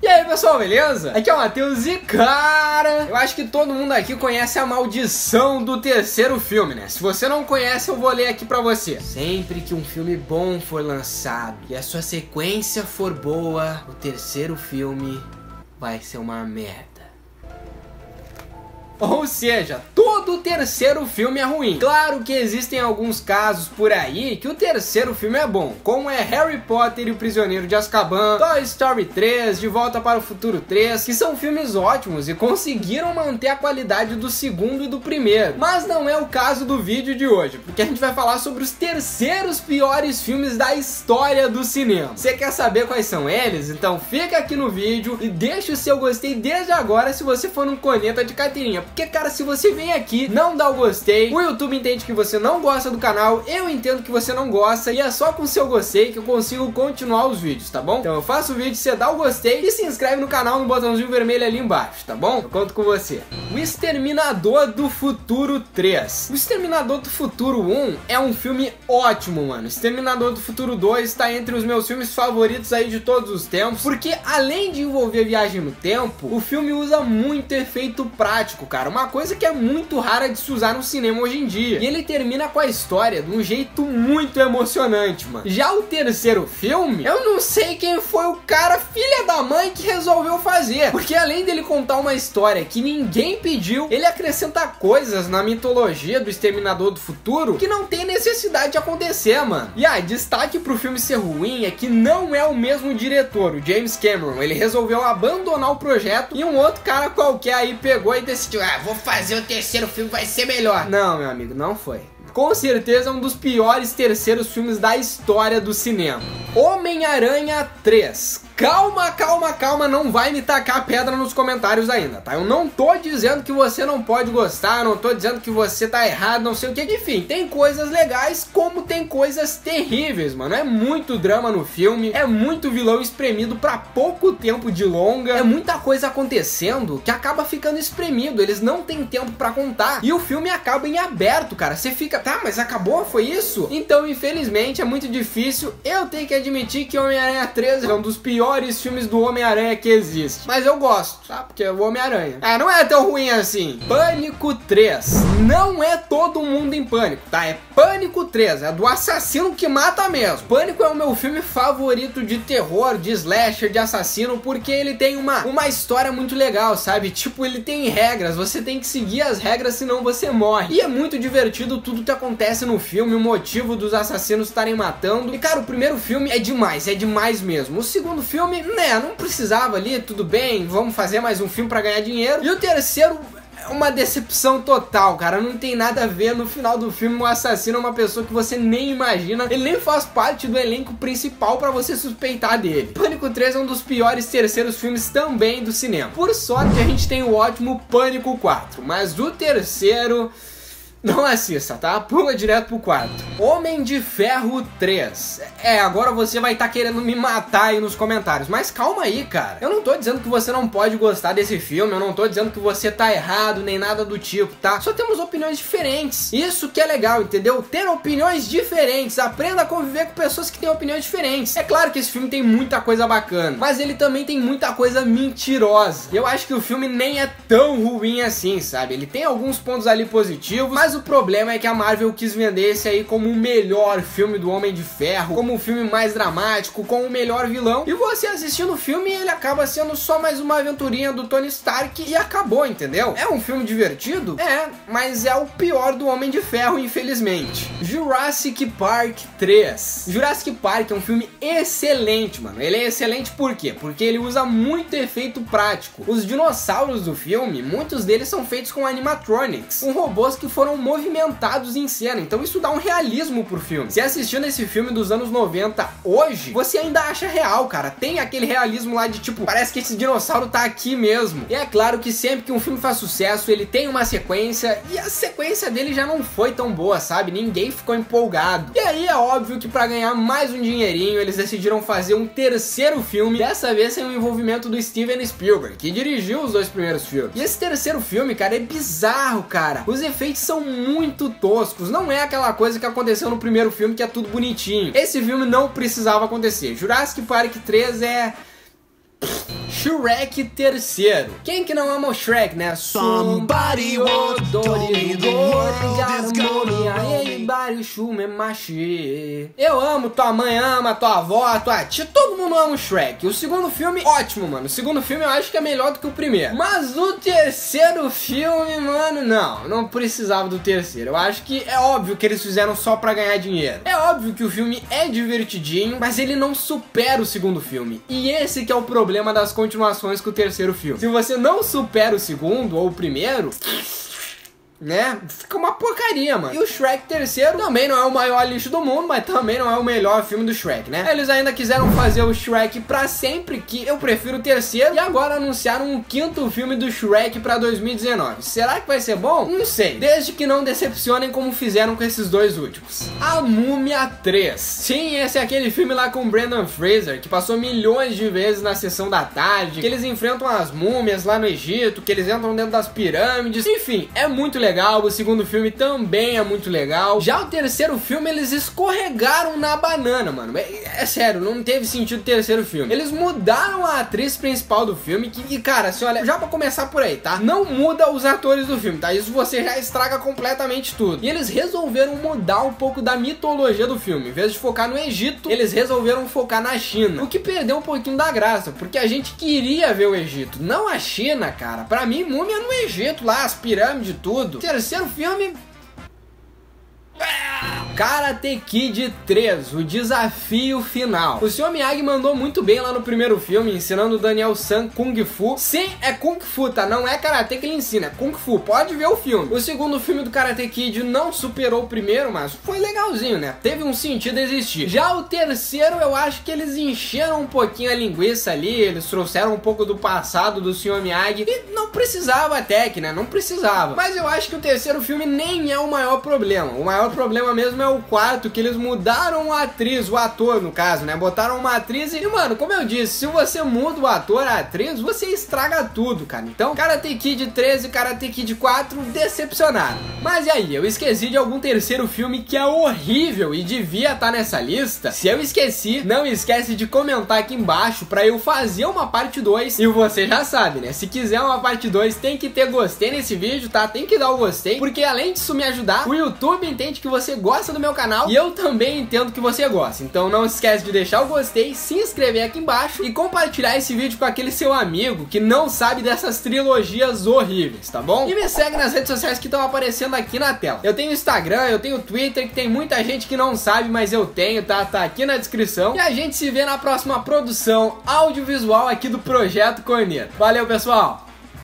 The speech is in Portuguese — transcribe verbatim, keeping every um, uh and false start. E aí pessoal, beleza? Aqui é o Matheus e cara, eu acho que todo mundo aqui conhece a maldição do terceiro filme, né? Se você não conhece, eu vou ler aqui pra você. Sempre que um filme bom for lançado e a sua sequência for boa, o terceiro filme vai ser uma merda. Ou seja, todo terceiro filme é ruim. Claro que existem alguns casos por aí que o terceiro filme é bom, como é Harry Potter e o Prisioneiro de Azkaban, Toy Story três, De Volta para o Futuro três, que são filmes ótimos e conseguiram manter a qualidade do segundo e do primeiro. Mas não é o caso do vídeo de hoje, porque a gente vai falar sobre os terceiros piores filmes da história do cinema. Você quer saber quais são eles? Então fica aqui no vídeo e deixa o seu gostei desde agora se você for num corneta de carteirinha. Porque, cara, se você vem aqui, não dá o gostei, o YouTube entende que você não gosta do canal, eu entendo que você não gosta, e é só com seu gostei que eu consigo continuar os vídeos, tá bom? Então eu faço o vídeo, você dá o gostei e se inscreve no canal no botãozinho vermelho ali embaixo, tá bom? Eu conto com você. O Exterminador do Futuro três. O Exterminador do Futuro um é um filme ótimo, mano. O Exterminador do Futuro dois tá entre os meus filmes favoritos aí de todos os tempos, porque além de envolver viagem no tempo, o filme usa muito efeito prático, cara. Uma coisa que é muito rara de se usar no cinema hoje em dia. E ele termina com a história de um jeito muito emocionante, mano. Já o terceiro filme, eu não sei quem foi o cara, filha da mãe, que resolveu fazer. Porque além dele contar uma história que ninguém pediu, ele acrescenta coisas na mitologia do Exterminador do Futuro que não tem necessidade de acontecer, mano. E aí, ah, destaque pro filme ser ruim é que não é o mesmo diretor, o James Cameron. Ele resolveu abandonar o projeto e um outro cara qualquer aí pegou e decidiu... Ah, vou fazer o terceiro filme, vai ser melhor. Não, meu amigo, não foi. Com certeza é um dos piores terceiros filmes da história do cinema. Homem-Aranha três. Calma, calma, calma, não vai me tacar pedra nos comentários ainda, tá? Eu não tô dizendo que você não pode gostar, não tô dizendo que você tá errado, não sei o que. Enfim, tem coisas legais como tem coisas terríveis, mano. É muito drama no filme, é muito vilão espremido pra pouco tempo de longa, é muita coisa acontecendo que acaba ficando espremido, eles não têm tempo pra contar. E o filme acaba em aberto, cara, você fica, tá, mas acabou? Foi isso? Então, infelizmente, é muito difícil, eu tenho que admitir que Homem-Aranha três é um dos piores Piores filmes do Homem-Aranha que existe. Mas eu gosto, tá? Porque é o Homem-Aranha. Ah, não é tão ruim assim. Pânico três. Não é todo mundo em pânico, tá? É Pânico três. É do assassino que mata mesmo. Pânico é o meu filme favorito de terror, de slasher, de assassino, porque ele tem uma, uma história muito legal, sabe? Tipo, ele tem regras. Você tem que seguir as regras, senão você morre. E é muito divertido tudo que acontece no filme, o motivo dos assassinos estarem matando. E, cara, o primeiro filme é demais. É demais mesmo. O segundo filme filme, né, não precisava ali, tudo bem, vamos fazer mais um filme pra ganhar dinheiro. E o terceiro é uma decepção total, cara, não tem nada a ver. No final do filme, o assassino é uma pessoa que você nem imagina, ele nem faz parte do elenco principal pra você suspeitar dele. Pânico três é um dos piores terceiros filmes também do cinema. Por sorte, a gente tem o ótimo Pânico quatro, mas o terceiro... Não assista, tá? Pula direto pro quarto. Homem de Ferro três. É, agora você vai estar querendo me matar aí nos comentários. Mas calma aí, cara. Eu não tô dizendo que você não pode gostar desse filme. Eu não tô dizendo que você tá errado, nem nada do tipo, tá? Só temos opiniões diferentes. Isso que é legal, entendeu? Ter opiniões diferentes. Aprenda a conviver com pessoas que têm opiniões diferentes. É claro que esse filme tem muita coisa bacana, mas ele também tem muita coisa mentirosa. Eu acho que o filme nem é tão ruim assim, sabe? Ele tem alguns pontos ali positivos, mas o problema é que a Marvel quis vender esse aí como o melhor filme do Homem de Ferro, como o filme mais dramático, com o melhor vilão, e você assistindo o filme ele acaba sendo só mais uma aventurinha do Tony Stark e acabou, entendeu? É um filme divertido? É, mas é o pior do Homem de Ferro, infelizmente. Jurassic Park três. Jurassic Park é um filme excelente, mano. Ele é excelente por quê? Porque ele usa muito efeito prático. Os dinossauros do filme, muitos deles são feitos com animatronics, com robôs que foram movimentados em cena, então isso dá um realismo pro filme. Se assistindo esse filme dos anos noventa hoje, você ainda acha real, cara, tem aquele realismo lá de tipo, parece que esse dinossauro tá aqui mesmo. E é claro que sempre que um filme faz sucesso, ele tem uma sequência, e a sequência dele já não foi tão boa, sabe? Ninguém ficou empolgado. E aí é óbvio que pra ganhar mais um dinheirinho, eles decidiram fazer um terceiro filme, dessa vez sem o envolvimento do Steven Spielberg, que dirigiu os dois primeiros filmes. E esse terceiro filme, cara, é bizarro, cara. Os efeitos são muito toscos. Não é aquela coisa que aconteceu no primeiro filme, que é tudo bonitinho. Esse filme não precisava acontecer. Jurassic Park três é... Shrek Terceiro. Quem que não ama o Shrek, né? Somebody once told me the world is gonna roll. Eu amo, tua mãe ama, tua avó, tua tia, todo mundo ama o Shrek. O segundo filme, ótimo, mano. O segundo filme eu acho que é melhor do que o primeiro. Mas o terceiro filme, mano, não. Não precisava do terceiro. Eu acho que é óbvio que eles fizeram só pra ganhar dinheiro. É óbvio que o filme é divertidinho, mas ele não supera o segundo filme. E esse que é o problema das continuações com o terceiro filme. Se você não supera o segundo ou o primeiro, né, fica uma porcaria, mano. E o Shrek Terceiro também não é o maior lixo do mundo, mas também não é o melhor filme do Shrek, né? Eles ainda quiseram fazer o Shrek Pra Sempre, que eu prefiro o terceiro, e agora anunciaram um quinto filme do Shrek pra dois mil e dezenove. Será que vai ser bom? Não sei. Desde que não decepcionem como fizeram com esses dois últimos. A Múmia três. Sim, esse é aquele filme lá com o Brendan Fraser, que passou milhões de vezes na sessão da tarde, que eles enfrentam as múmias lá no Egito, que eles entram dentro das pirâmides. Enfim, é muito legal. Legal, o segundo filme também é muito legal. Já o terceiro filme, eles escorregaram na banana, mano. É, é sério, não teve sentido o terceiro filme. Eles mudaram a atriz principal do filme, que, e cara, se olha, já pra começar por aí, tá? Não muda os atores do filme, tá? Isso você já estraga completamente tudo. E eles resolveram mudar um pouco da mitologia do filme. Em vez de focar no Egito, eles resolveram focar na China, o que perdeu um pouquinho da graça, porque a gente queria ver o Egito, não a China, cara. Pra mim, múmia no Egito, lá, as pirâmides, tudo. Terceiro filme... Karate Kid três, o desafio final. O senhor Miyagi mandou muito bem lá no primeiro filme, ensinando o Daniel-san Kung Fu. Sim, é Kung Fu, tá? Não é Karate que ele ensina, é Kung Fu. Pode ver o filme. O segundo filme do Karate Kid não superou o primeiro, mas foi legalzinho, né? Teve um sentido existir. Já o terceiro, eu acho que eles encheram um pouquinho a linguiça ali, eles trouxeram um pouco do passado do senhor Miyagi, e não precisava até que, né? Não precisava. Mas eu acho que o terceiro filme nem é o maior problema. O maior problema mesmo é o quarto, que eles mudaram a atriz, o ator no caso, né? Botaram uma atriz e, mano, como eu disse, se você muda o ator, a atriz, você estraga tudo, cara. Então, Karate Kid três e Karate Kid quatro decepcionaram. Mas e aí, eu esqueci de algum terceiro filme que é horrível e devia estar nessa lista? Se eu esqueci, não esquece de comentar aqui embaixo pra eu fazer uma parte dois. E você já sabe, né? Se quiser uma parte dois, tem que ter gostei nesse vídeo, tá? Tem que dar o gostei, porque além disso me ajudar, o YouTube entende que você gosta do meu canal e eu também entendo que você gosta. Então não esquece de deixar o gostei, se inscrever aqui embaixo e compartilhar esse vídeo com aquele seu amigo que não sabe dessas trilogias horríveis, tá bom? E me segue nas redes sociais que estão aparecendo aqui na tela. Eu tenho Instagram, eu tenho Twitter, que tem muita gente que não sabe, mas eu tenho, tá? Tá aqui na descrição. E a gente se vê na próxima produção audiovisual aqui do Projeto Corneta. Valeu, pessoal!